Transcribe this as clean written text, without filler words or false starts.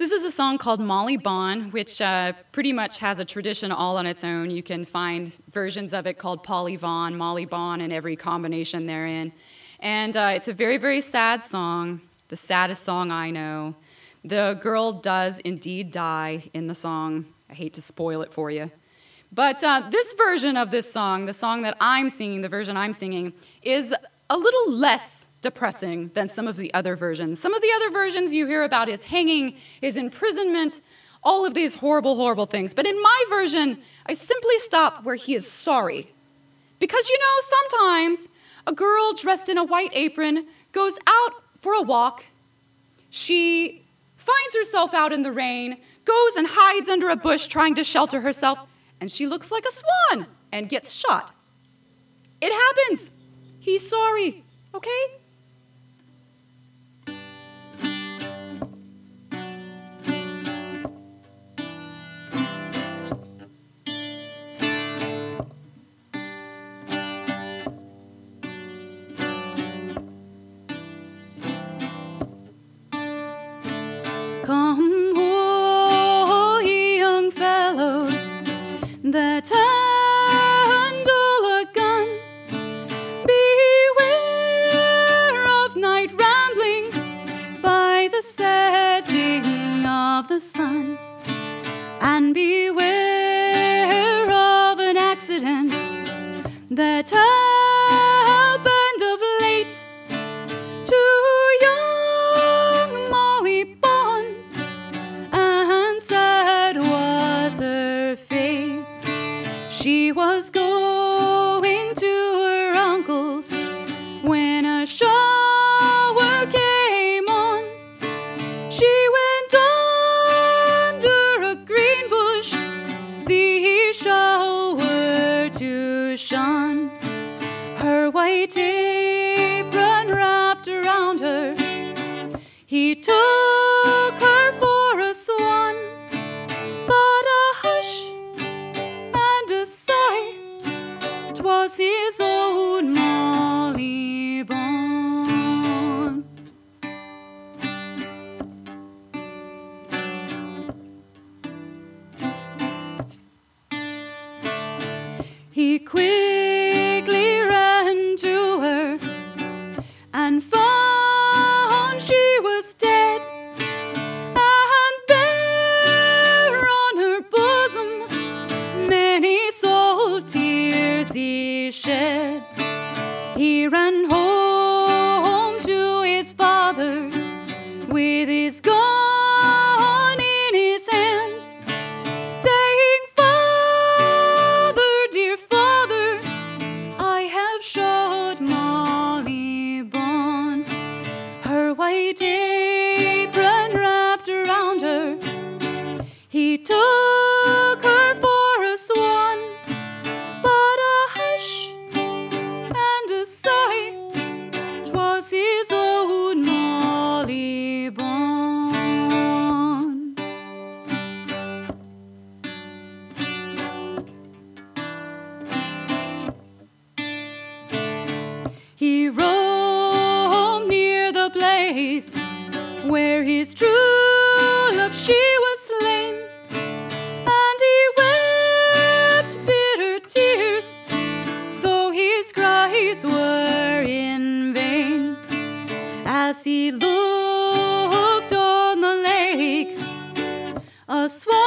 This is a song called Molly Bán, which pretty much has a tradition all on its own. You can find versions of it called Polly Vaughn, Molly Bán, and every combination therein. And it's a very, very sad song, the saddest song I know. The girl does indeed die in the song. I hate to spoil it for you. But this version of this song, the song that I'm singing, the version I'm singing, is a little less depressing than some of the other versions. Some of the other versions you hear about is hanging, is imprisonment, all of these horrible, horrible things. But in my version, I simply stop where he is sorry. Because, you know, sometimes a girl dressed in a white apron goes out for a walk. She finds herself out in the rain, goes and hides under a bush trying to shelter herself, and she looks like a swan and gets shot. It happens. He's sorry, okay? Come, oh, ye young fellows that handle a gun, beware of night rambling by the setting of the sun, and beware of an accident that happened of late to she was going to her uncle's when a shower came on. She went under a green bush, the shower to shun. Her white apron wrapped around her, he took her for a swan. Was his own Molly Bán. He quickly ran to her and found she was dead, and there on her bosom many soul tears shed. He ran home to his father with his gun in his hand, saying, "Father, dear father, I have shot Molly Bán." Her white apron wrapped around her, he took her for a swan. He roamed near the place where his true love she was slain, and he wept bitter tears, though his cries were in vain. As he looked on the lake, a swan